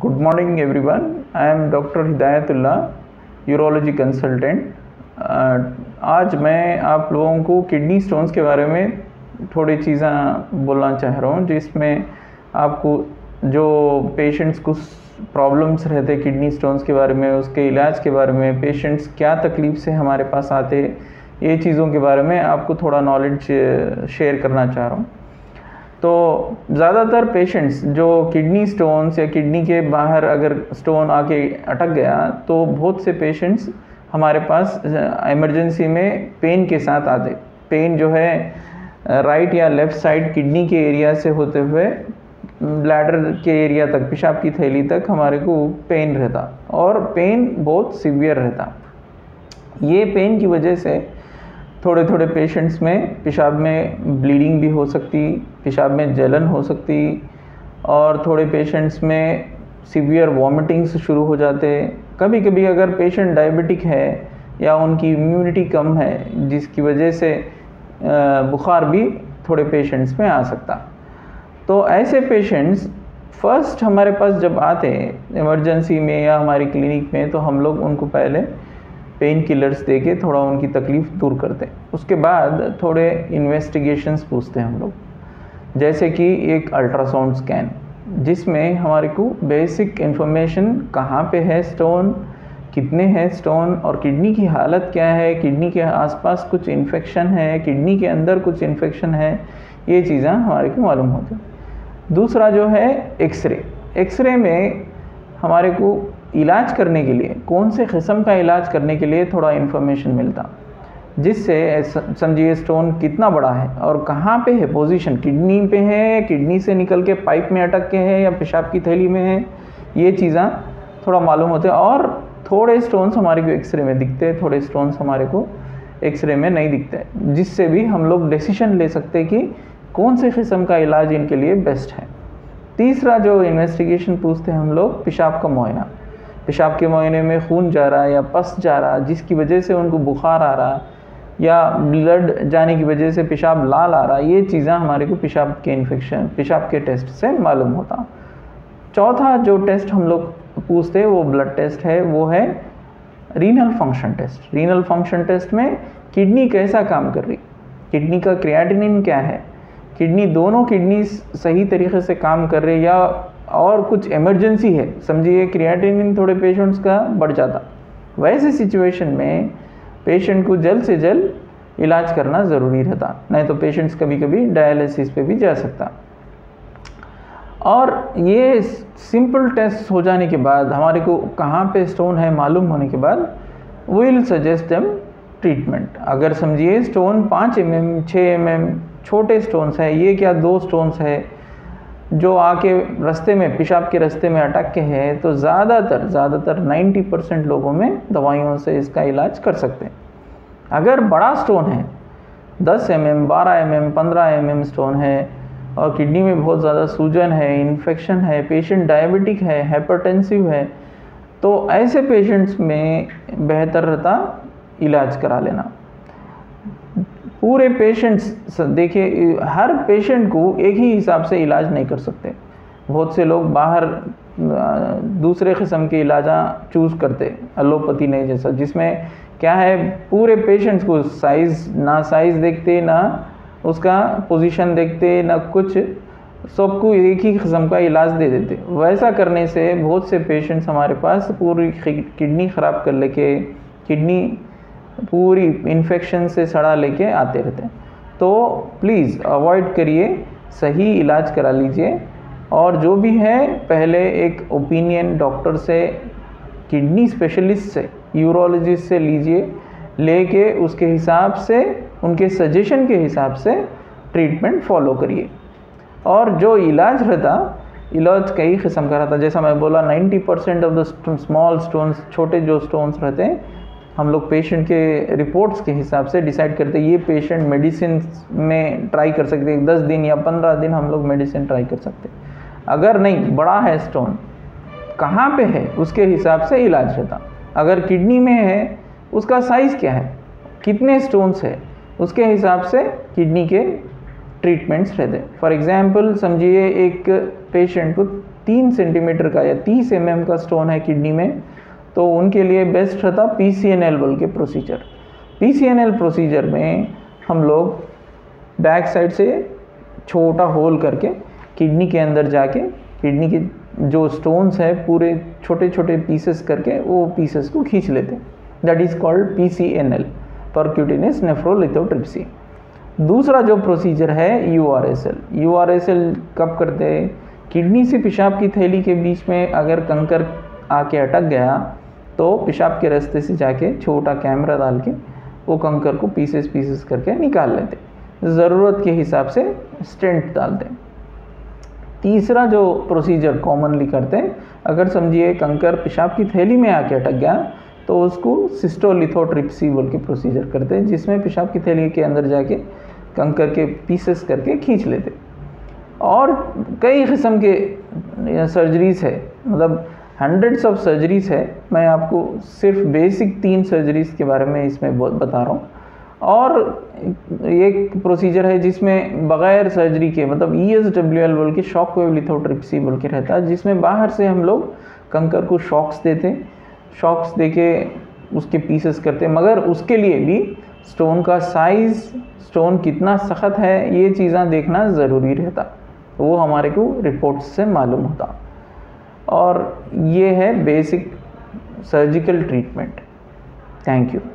Good morning everyone, I am Dr. Hidayatullah, urology consultant। आज मैं आप लोगों को किडनी स्टोन्स के बारे में थोड़ी चीज़ें बोलना चाह रहा हूँ, जिसमें आपको जो पेशेंट्स को प्रॉब्लम्स रहते किडनी स्टोन्स के बारे में, उसके इलाज के बारे में, पेशेंट्स क्या तकलीफ़ से हमारे पास आते, ये चीज़ों के बारे में आपको थोड़ा नॉलेज शेयर करना चाह रहा हूँ। तो ज़्यादातर पेशेंट्स जो किडनी स्टोन्स या किडनी के बाहर अगर स्टोन आके अटक गया तो बहुत से पेशेंट्स हमारे पास इमरजेंसी में पेन के साथ आते। पेन जो है राइट या लेफ़्ट साइड किडनी के एरिया से होते हुए ब्लैडर के एरिया तक, पेशाब की थैली तक हमारे को पेन रहता और पेन बहुत सीवियर रहता। ये पेन की वजह से थोड़े थोड़े पेशेंट्स में पेशाब में ब्लीडिंग भी हो सकती, पेशाब में जलन हो सकती और थोड़े पेशेंट्स में सीवियर वॉमिटिंग्स शुरू हो जाते। कभी कभी अगर पेशेंट डायबिटिक है या उनकी इम्यूनिटी कम है, जिसकी वजह से बुखार भी थोड़े पेशेंट्स में आ सकता। तो ऐसे पेशेंट्स फर्स्ट हमारे पास जब आते इमरजेंसी में या हमारी क्लिनिक में, तो हम लोग उनको पहले पेन किलर्स दे के थोड़ा उनकी तकलीफ़ दूर करते हैं। उसके बाद थोड़े इन्वेस्टिगेशंस पूछते हैं हम लोग, जैसे कि एक अल्ट्रासाउंड स्कैन, जिसमें हमारे को बेसिक इन्फॉर्मेशन कहाँ पे है स्टोन, कितने हैं स्टोन और किडनी की हालत क्या है, किडनी के आसपास कुछ इन्फेक्शन है, किडनी के अंदर कुछ इन्फेक्शन है, ये चीज़ें हमारे को मालूम होती है। दूसरा जो है एक्सरे। एक्सरे में हमारे को इलाज करने के लिए, कौन से किस्म का इलाज करने के लिए थोड़ा इन्फॉर्मेशन मिलता, जिससे समझिए स्टोन कितना बड़ा है और कहाँ पे है पोजीशन, किडनी पे है, किडनी से निकल के पाइप में अटक के है या पेशाब की थैली में है, ये चीज़ें थोड़ा मालूम होते हैं। और थोड़े स्टोन्स हमारे को एक्सरे में दिखते हैं, थोड़े स्टोन्स हमारे को एक्सरे में नहीं दिखते, जिससे भी हम लोग डिसीजन ले सकते हैं कि कौन से किस्म का इलाज इनके लिए बेस्ट है। तीसरा जो इन्वेस्टिगेशन पूछते हैं हम लोग, पेशाब का मुआयना। पेशाब के मुआयने में खून जा रहा है या पस जा रहा है, जिसकी वजह से उनको बुखार आ रहा है या ब्लड जाने की वजह से पेशाब लाल आ रहा है, ये चीज़ें हमारे को पेशाब के इन्फेक्शन, पेशाब के टेस्ट से मालूम होता। चौथा जो टेस्ट हम लोग पूछते हैं वो ब्लड टेस्ट है, वो है renal function test. Renal function test में किडनी कैसा काम कर रही, किडनी का क्रिएटिनिन क्या है, किडनी दोनों किडनी सही तरीके से काम कर रही या और कुछ इमरजेंसी है, समझिए क्रिएटिनिन थोड़े पेशेंट्स का बढ़ जाता, वैसे सिचुएशन में पेशेंट को जल्द से जल्द इलाज करना ज़रूरी रहता, नहीं तो पेशेंट्स कभी कभी डायलिसिस पे भी जा सकता। और ये सिंपल टेस्ट हो जाने के बाद, हमारे को कहाँ पे स्टोन है मालूम होने के बाद, विल सजेस्ट देम ट्रीटमेंट। अगर समझिए स्टोन 5 mm 6 mm छोटे स्टोन्स है, ये क्या 2 स्टोन्स है जो आके रास्ते में, पेशाब के रास्ते में अटक के हैं, तो ज़्यादातर 90% लोगों में दवाइयों से इसका इलाज कर सकते हैं। अगर बड़ा स्टोन है 10 mm 12 mm 15 mm स्टोन है और किडनी में बहुत ज़्यादा सूजन है, इन्फेक्शन है, पेशेंट डायबिटिक है, हाइपरटेंसिव है, तो ऐसे पेशेंट्स में बेहतर रहता इलाज करा लेना। पूरे पेशेंट्स देखिए, हर पेशेंट को एक ही हिसाब से इलाज नहीं कर सकते। बहुत से लोग बाहर दूसरे किस्म के इलाज चूज़ करते, एलोपैथी नहीं जैसा, जिसमें क्या है पूरे पेशेंट्स को साइज़ देखते, ना उसका पोजीशन देखते, ना कुछ, सबको एक ही किस्म का इलाज दे देते। वैसा करने से बहुत से पेशेंट्स हमारे पास पूरी किडनी ख़राब कर लेके, किडनी पूरी इन्फेक्शन से सड़ा लेके आते रहते हैं। तो प्लीज़ अवॉइड करिए, सही इलाज करा लीजिए और जो भी है पहले एक ओपिनियन डॉक्टर से, किडनी स्पेशलिस्ट से, यूरोलॉजिस्ट से लीजिए, लेके उसके हिसाब से, उनके सजेशन के हिसाब से ट्रीटमेंट फॉलो करिए। और जो इलाज रहता, इलाज कई किस्म का रहता, जैसा मैं बोला 90% ऑफ द स्मॉल स्टोन्स, छोटे जो स्टोन्स रहते हैं, हम लोग पेशेंट के रिपोर्ट्स के हिसाब से डिसाइड करते हैं। ये पेशेंट मेडिसिन में ट्राई कर सकते हैं, 10 दिन या 15 दिन हम लोग मेडिसिन ट्राई कर सकते हैं। अगर नहीं, बड़ा है स्टोन कहाँ पे है उसके हिसाब से इलाज होता। अगर किडनी में है, उसका साइज़ क्या है, कितने स्टोन्स है, उसके हिसाब से किडनी के ट्रीटमेंट्स रहते हैं। फॉर एग्जांपल समझिए एक पेशेंट को 3 सेंटीमीटर का या 30 mm का स्टोन है किडनी में, तो उनके लिए बेस्ट रहता PCNL बोल के प्रोसीजर। PCNL प्रोसीजर में हम लोग बैक साइड से छोटा होल करके किडनी के अंदर जाके किडनी के जो स्टोन्स है पूरे छोटे छोटे पीसेस करके वो पीसेस को खींच लेते हैं। That is called PCNL percutaneous nephrolithotripsy. दूसरा जो प्रोसीजर है URSL कब करते हैं? किडनी से पेशाब की थैली के बीच में अगर कंकर आके अटक गया तो पेशाब के रास्ते से जाके छोटा कैमरा डाल के वो कंकर को पीसेस पीसेस करके निकाल लेते, ज़रूरत के हिसाब से स्टेंट डालते। तीसरा जो प्रोसीजर कॉमनली करते हैं, अगर समझिए कंकर पेशाब की थैली में आके अटक गया तो उसको सिस्टोलिथोट्रिप्सी बोल के प्रोसीजर करते हैं, जिसमें पेशाब की थैली के अंदर जाके कंकर के पीसेस करके खींच लेते। और कई किस्म के सर्जरीज है, मतलब हंड्रेड्स ऑफ सर्जरीज है। मैं आपको सिर्फ बेसिक 3 सर्जरीज के बारे में इसमें बता रहा हूँ। और एक प्रोसीजर है जिसमें बग़ैर सर्जरी के, मतलब ESWL बोल के शॉक वेव लिथोट्रिप्सी बोल के रहता है, जिसमें बाहर से हम लोग कंकर को शॉक्स देते, शॉक्स देके उसके पीसेस करते, मगर उसके लिए भी स्टोन का साइज़, स्टोन कितना सख्त है, ये चीज़ें देखना ज़रूरी रहता, वो हमारे को रिपोर्ट्स से मालूम होता। और ये है basic surgical treatment. Thank you.